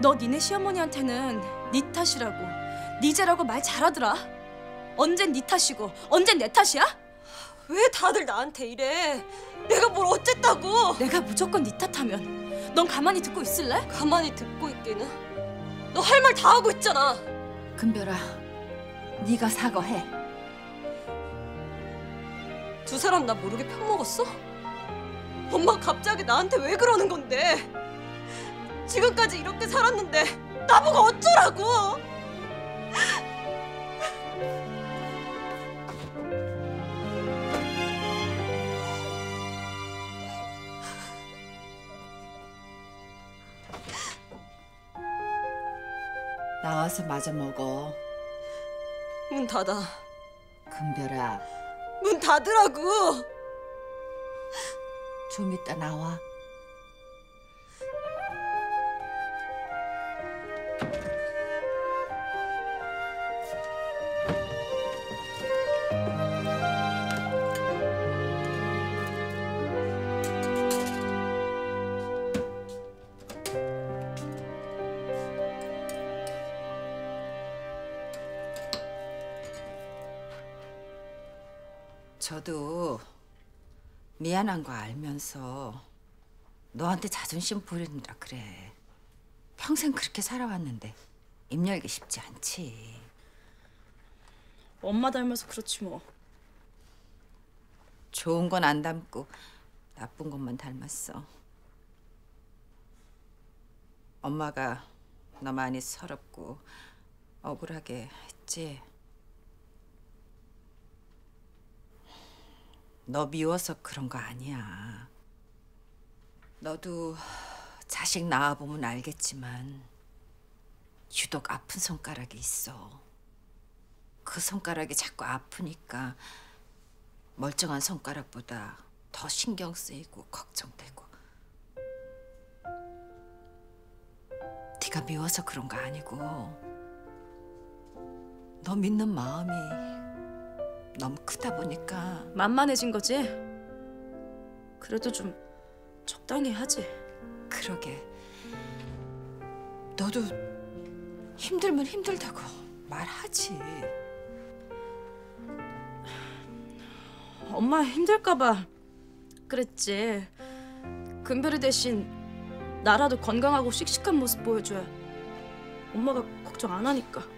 너 니네 시어머니한테는 니 탓이라고, 니 죄라고 말 잘하더라. 언젠 니 탓이고 언젠 내 탓이야? 왜 다들 나한테 이래? 내가 뭘 어쨌다고? 내가 무조건 니 탓하면 넌 가만히 듣고 있을래? 가만히 듣고 있기는? 너 할 말 다 하고 있잖아. 금별아, 네가 사과해. 두 사람 나 모르게 편먹었어? 엄마 갑자기 나한테 왜 그러는 건데? 지금까지 이렇게 살았는데 나보고 어쩌라고? 나와서 마저 먹어. 문 닫아. 금별아, 문 닫으라고. 좀 이따 나와. 저도 미안한 거 알면서 너한테 자존심 부린다 그래. 평생 그렇게 살아왔는데 입 열기 쉽지 않지. 엄마 닮아서 그렇지 뭐. 좋은 건 안 닮고 나쁜 것만 닮았어. 엄마가 너 많이 서럽고 억울하게 했지. 너 미워서 그런 거 아니야. 너도 자식 낳아보면 알겠지만 유독 아픈 손가락이 있어. 그 손가락이 자꾸 아프니까 멀쩡한 손가락보다 더 신경 쓰이고 걱정되고. 네가 미워서 그런 거 아니고 너 믿는 마음이 너무 크다 보니까 만만해진 거지? 그래도 좀 적당히 하지. 그러게. 너도 힘들면 힘들다고 말하지. 엄마 힘들까 봐 그랬지. 금별이 대신 나라도 건강하고 씩씩한 모습 보여줘야 엄마가 걱정 안 하니까.